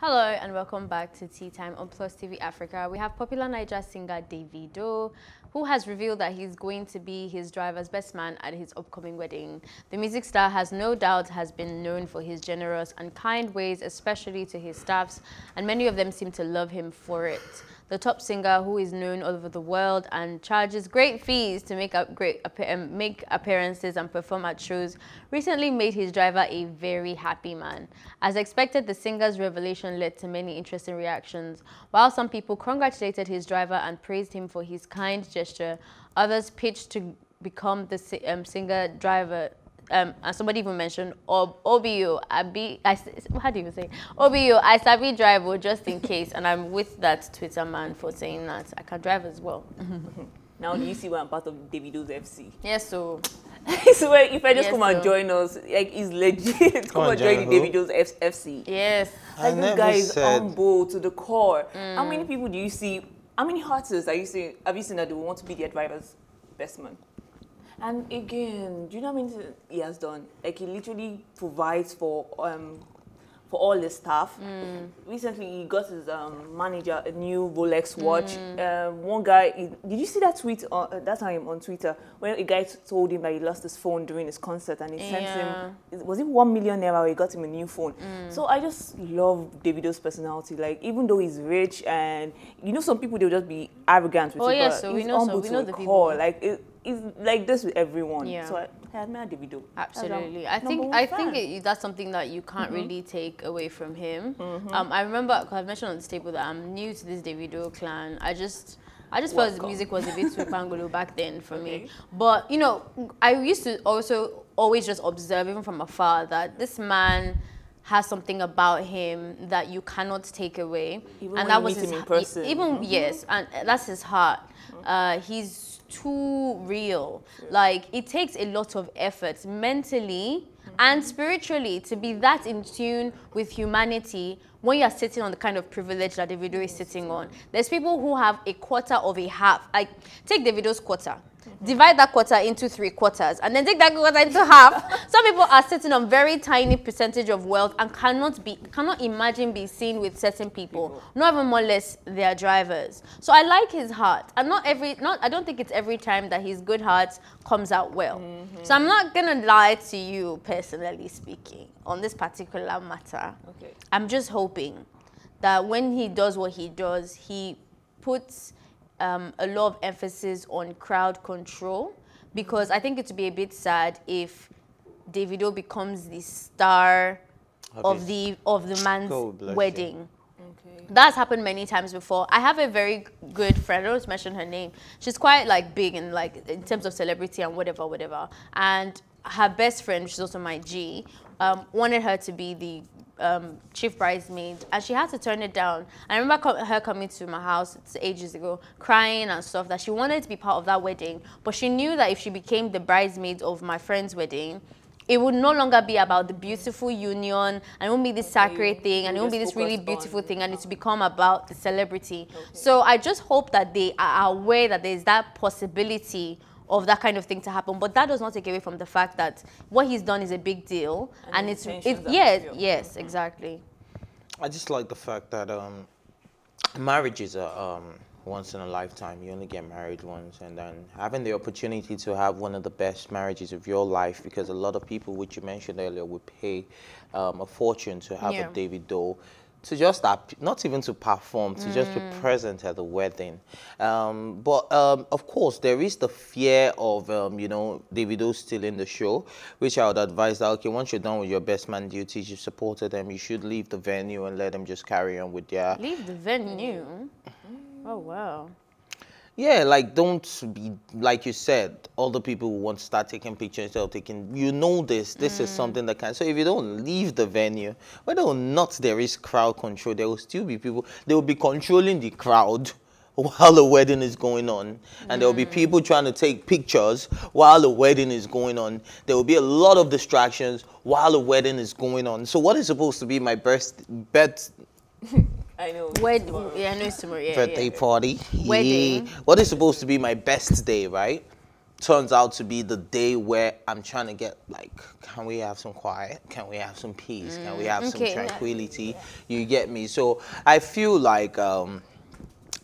Hello and welcome back to Tea Time on Plus TV Africa. We have popular Naija singer Davido, who has revealed that he's going to be his driver's best man at his upcoming wedding. The music star has no doubt been known for his generous and kind ways, especially to his staffs, and many of them seem to love him for it. The top singer, who is known all over the world and charges great fees to make appearances and perform at shows, recently made his driver a very happy man. As expected, the singer's revelation led to many interesting reactions. While some people congratulated his driver and praised him for his kind gesture, others pitched to become the singer driver. And somebody even mentioned Obio, how do you say Obio? I sabi drive just in case, and I'm with that Twitter man for saying that I can drive as well. Now you see why I'm part of Davido's FC. Yes, so. So if I just come and join us, like, it's legit. Come and join the Davido's FC. Yes. Like, this guy is humble to the core. How many people do you see? How many artists have you seen that they want to be their driver's best man? And again, do you know what I mean? He has done. Like, he literally provides for all the staff. Recently, he got his manager a new Rolex watch. One guy, did you see that tweet that time on Twitter where a guy told him that he lost his phone during his concert and he sent him, was it 1 million naira where he got him a new phone? So I just love Davido's personality. Like, even though he's rich and, you know, some people, they'll just be arrogant with him, but he's humble to the core. Like, it's like this with everyone. So I admire Davido. Absolutely. I think that's something that you can't really take away from him. I remember, because I've mentioned on this table that I'm new to this Davido clan. I just felt the music was a bit swipangolo back then for me. But, you know, I used to also always just observe, even from afar, that this man has something about him that you cannot take away. Even and that was his person. Yes, and that's his heart. He's too real. Like, it takes a lot of effort mentally and spiritually to be that in tune with humanity when you're sitting on the kind of privilege that Davido is sitting on. There's people who have a quarter of a half. Like, take Davido's quarter, divide that quarter into 3 quarters, and then take that quarter into half. Some people are sitting on very tiny percentage of wealth and cannot imagine being seen with certain people, not even more or less their drivers. So I like his heart, and I don't think it's every time that his good heart comes out well. So I'm not gonna lie to you, personally speaking, on this particular matter. I'm just hoping that when he does what he does, he puts a lot of emphasis on crowd control, because I think it would be a bit sad if Davido becomes the star of the man's wedding. That's happened many times before. I have a very good friend, I don't mention her name. She's quite, like, big and, like, in terms of celebrity and whatever. And her best friend, which is also my G, wanted her to be the chief bridesmaid, and she had to turn it down. I remember her coming to my house, it's ages ago, crying and stuff that she wanted to be part of that wedding, but she knew that if she became the bridesmaid of my friend's wedding, it would no longer be about the beautiful union, and it won't be this sacred thing, and it won't be this really beautiful thing, and it's become about the celebrity. So I just hope that they are aware that there's that possibility of that kind of thing to happen, but that does not take away from the fact that what he's done is a big deal, and yes, exactly. I just like the fact that marriages are once in a lifetime. You only get married once, and then having the opportunity to have one of the best marriages of your life, because a lot of people, which you mentioned earlier, would pay a fortune to have a Davido, to just not even to perform, to just be present at the wedding. Of course, there is the fear of, you know, Davido stealing the show, which I would advise that, okay, once you're done with your best man duties, you've supported them, you should leave the venue and let them just carry on with their... Leave the venue? Oh, wow. Yeah, like, don't be, like you said, all the people who want to start taking pictures instead of taking, you know, this is something that can, so if you don't leave the venue, whether or not there is crowd control, there will still be people, they will be controlling the crowd while the wedding is going on, and there will be people trying to take pictures while the wedding is going on. There will be a lot of distractions while the wedding is going on. So what is supposed to be my best I know. Birthday party. Wedding. What is supposed to be my best day, right? turns out to be the day where I'm trying to get, like, can we have some quiet? Can we have some peace? Can we have some tranquility? Yeah. You get me? So I feel like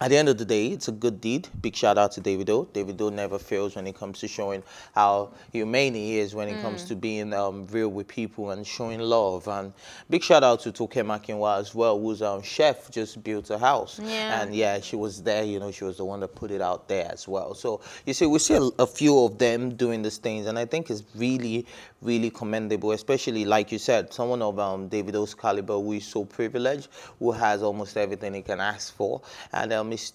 at the end of the day, it's a good deed. Big shout out to Davido. Davido never fails when it comes to showing how humane he is when it comes to being real with people and showing love. And big shout out to Toke Makinwa as well, who's chef, just built a house. Yeah. And yeah, she was there, you know, she was the one that put it out there as well. So you see, we see a few of them doing these things, and I think it's really, really commendable, especially like you said, someone of Davido's caliber who is so privileged, who has almost everything he can ask for. And is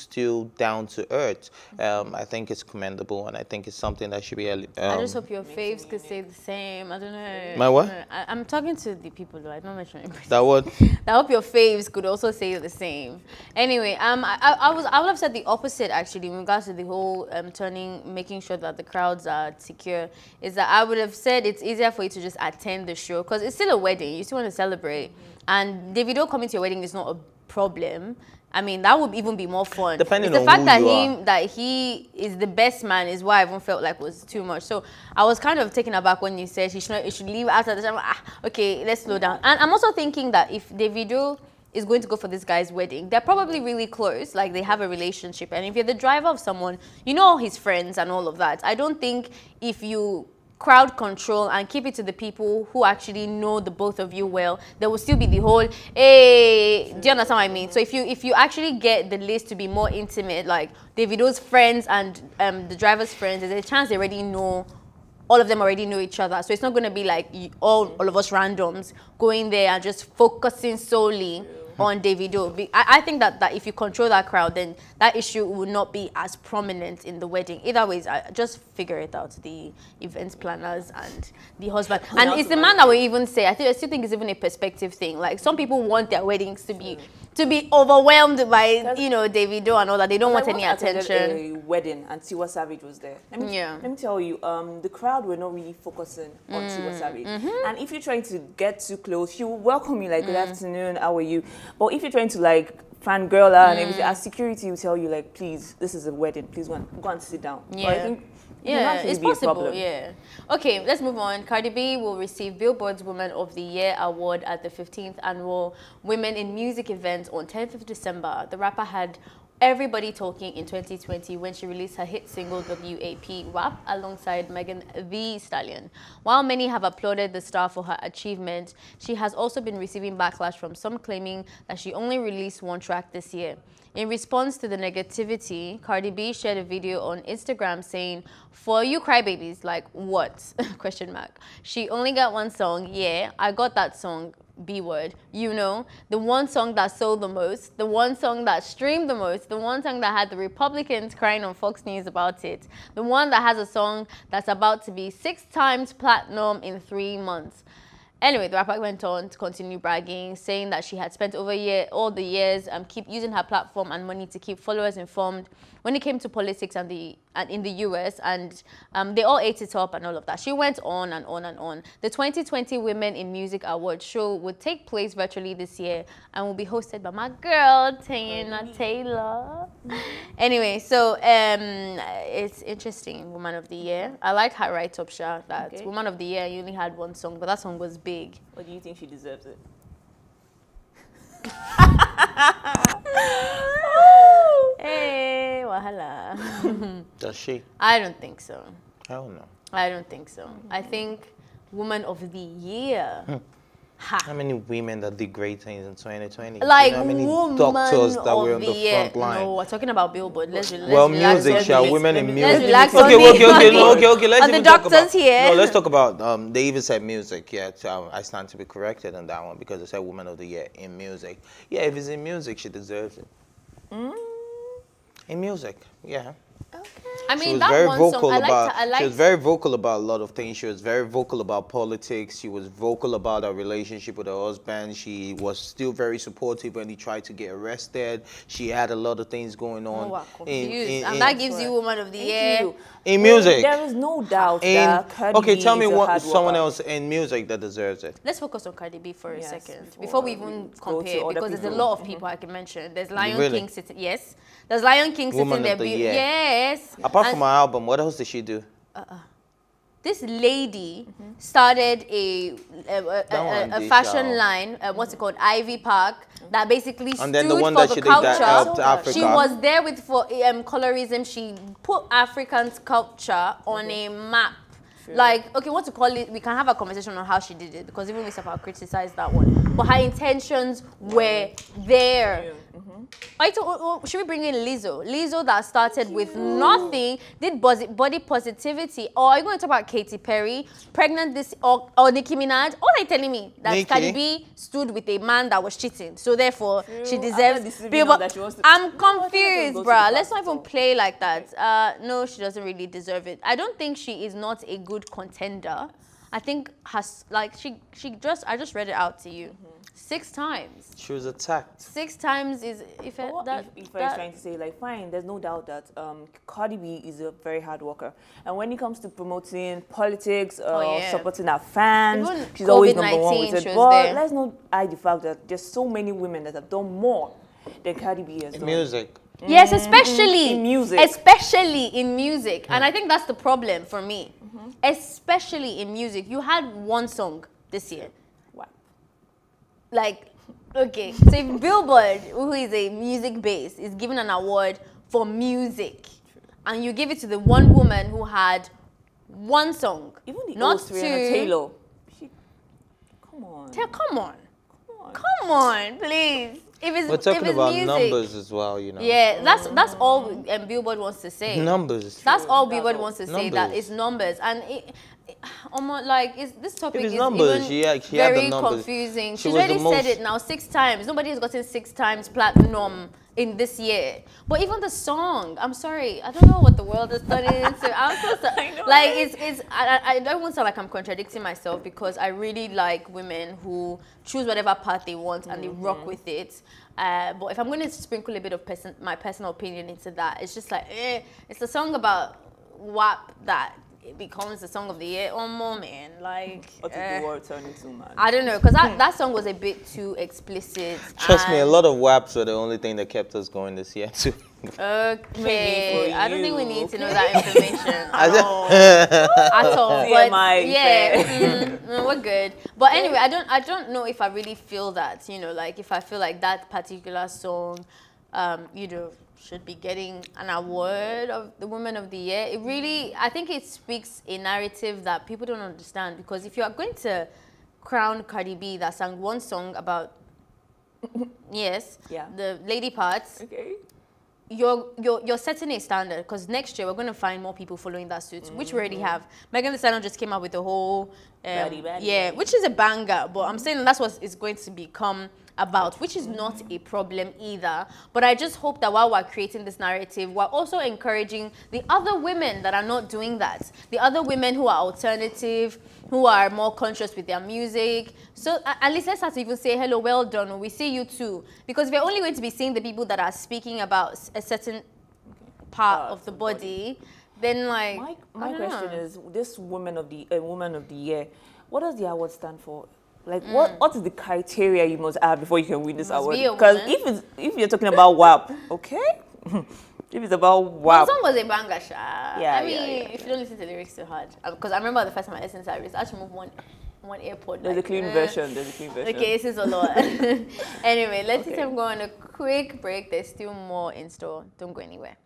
still down to earth. I think it's commendable, and I think it's something that should be. I just hope your faves could say the same. I don't know. My what? I'm talking to the people though. I don't mention it. That what? I hope your faves could also say the same. Anyway, I would have said the opposite actually in regards to the whole making sure that the crowds are secure. Is that I would have said it's easier for you to just attend the show because it's still a wedding. You still want to celebrate, and Davido coming to your wedding is not a problem. I mean, that would even be more fun. Depending on who you are. The fact that he is the best man is why I even felt like was too much. So I was kind of taken aback when you said he should leave outside the time. Okay, let's slow down. And I'm also thinking that if Davido is going to go for this guy's wedding, they're probably really close, like they have a relationship. And if you're the driver of someone, you know all his friends and all of that. I don't think if you crowd control and keep it to the people who actually know the both of you well, there will still be the whole, hey, do you understand what I mean? So if you actually get the list to be more intimate, like Davido's friends and the driver's friends, there's a chance they already know, all of them already know each other. So it's not going to be like all of us randoms going there and just focusing solely on Davido. I think that if you control that crowd, then that issue will not be as prominent in the wedding. Either way, just figure it out, the events planners and the husband. And it's the man that will even say, I still think it's even a perspective thing. Like some people want their weddings to be overwhelmed by, you know, Davido and all that. They don't want any attention. A wedding and Tiwa Savage was there. Let me tell you, the crowd were not really focusing on Tiwa Savage. And if you're trying to get too close, she will welcome you like, good afternoon, how are you? But if you're trying to like fangirl her and everything, as security will tell you like, please, this is a wedding, please go and sit down. Yeah. But I think it's possible, yeah. Okay, let's move on. Cardi B will receive Billboard's Woman of the Year award at the 15th annual Women in Music event on 10th of December. The rapper had everybody talking in 2020 when she released her hit single WAP alongside Megan Thee Stallion. While many have applauded the star for her achievement, she has also been receiving backlash from some claiming that she only released one track this year. In response to the negativity, Cardi B shared a video on Instagram saying, "For you crybabies, like what?" ? She only got one song. Yeah, I got that song. B-word, you know, the one song that sold the most, the one song that streamed the most, the one song that had the Republicans crying on Fox News about it, the one that has a song that's about to be 6 times platinum in 3 months. Anyway, the rapper went on to continue bragging, saying that she had spent all the years keep using her platform and money to keep followers informed when it came to politics and in the US, and they all ate it up and all of that. She went on and on and on. The 2020 Women in Music Awards show would take place virtually this year and will be hosted by my girl, Taylor. Anyway, so it's interesting, Woman of the Year. I like her write-up, Sha, that Woman of the Year, you only had one song, but that song was big. Or do you think she deserves it? Hey, wahala. Does she? I don't think so. Hell no. I don't think so. I think Woman of the Year. How many women that did great things in 2020? Like, you know how many doctors that were on the front line? No, we're talking about Billboard. Let's relax. Women in music. Let's talk about the doctors here. No, let's talk about, they even said music. Yeah, so I stand to be corrected on that one because they said Woman of the Year in music. Yeah, if it's in music, she deserves it. In music, yeah. Okay. I mean, that one song, she was very vocal about a lot of things. She was very vocal about politics. She was vocal about her relationship with her husband. She was still very supportive when he tried to get arrested. She had a lot of things going on. And that gives you Woman of the Year. In music. There is no doubt that Cardi B. Okay, tell me what someone else in music that deserves it. Let's focus on Cardi B for a second. Before we even compare, because there's a lot of people I can mention. There's Lion King sitting there. Yes. Apart Apart from her album, what else did she do? This lady started a fashion line, what's it called, Ivy Park, that basically stood for the culture. She was there with colorism. She put African culture on a map. Sure. Like, okay, what to call it? We can have a conversation on how she did it, because even we criticized that one. But her intentions were there. Yeah. Should we bring in Lizzo? Lizzo that started with nothing, did body positivity. Or are you going to talk about Katy Perry, pregnant this, or Nicki Minaj? All are telling me that Cardi B stood with a man that was cheating. So therefore, she deserves... I'm confused, bruh. Let's not even play like that. No, she doesn't really deserve it. I don't think she is not a good contender. I think I just read it out to you. 6 times. She was attacked. 6 times is I was trying to say, like, fine, there's no doubt that Cardi B is a very hard worker. And when it comes to promoting politics, supporting her fans, even she's always #1 with it. But let's not hide the fact that there's so many women that have done more than Cardi B has done. Music. Yes, especially in music. Especially in music. And I think that's the problem for me. Especially in music. You had 1 song this year. Wow. Like, okay. So if Billboard, who is a music base, is giving an award for music, and you give it to the one woman who had 1 song, even the not 2. Taylor. Come on, please. We're talking about music. Numbers as well, you know. Yeah, that's all Billboard wants to say. Numbers. That's all Billboard wants to say, that it's numbers. And this topic is numbers. Very confusing. She's already said it now 6 times. Nobody has gotten 6 times platinum in this year. But even the song, I'm sorry, I don't know what the world has done into. I'm so sorry. I don't want to sound like I'm contradicting myself, because I really like women who choose whatever path they want and they rock with it. But if I'm going to sprinkle a bit of my personal opinion into that, it's just like, it's a song about WAP that it becomes the song of the year. What did the world turn into, man? I don't know, because that song was a bit too explicit. Trust me, a lot of WAPs were the only thing that kept us going this year too. Okay, I don't think we need to know that information at all. But we're good. But anyway, I don't know if I really feel that, you know, like if I feel like that particular song, you know, should be getting an award of the Woman of the Year. It really, I think it speaks a narrative that people don't understand, because if you are going to crown Cardi B that sang 1 song about, the lady parts, you're setting a standard, because next year we're going to find more people following that suit, which we already have. Megan Thee Stallion just came out with the whole, which is a banger, but I'm saying that's what it's going to become about, which is not a problem either. But I just hope that while we're creating this narrative, we're also encouraging the other women that are not doing that, the other women who are alternative, who are more conscious with their music. So at least let's start to even say, hello, well done, we see you too. Because we're only going to be seeing the people that are speaking about a certain part of the body. Then, like, my question is, this Woman of the Year, what does the award stand for? Like, what is the criteria you must have before you can win this award? Because if you're talking about WAP, if it's about WAP. The song was a banger, if you don't listen to the lyrics too hard. Because I remember the first time I listened to the lyrics, I had to move one airport. There's a clean version, Okay, this is a lot. Anyway, let's just go on a quick break. There's still more in store. Don't go anywhere.